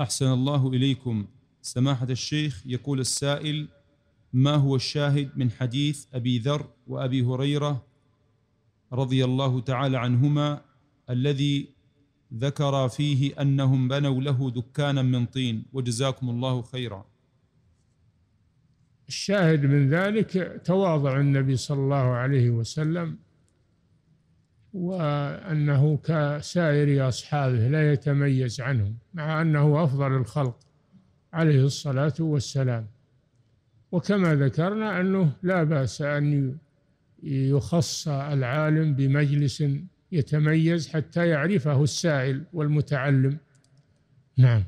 أحسن الله إليكم سماحة الشيخ. يقول السائل: ما هو الشاهد من حديث أبي ذر وأبي هريرة رضي الله تعالى عنهما الذي ذكر فيه أنهم بنوا له دكانا من طين؟ وجزاكم الله خيرا. الشاهد من ذلك تواضع النبي صلى الله عليه وسلم، وأنه كسائر أصحابه لا يتميز عنهم، مع أنه أفضل الخلق عليه الصلاة والسلام. وكما ذكرنا أنه لا بأس أن يخص العالم بمجلس يتميز حتى يعرفه السائل والمتعلم. نعم.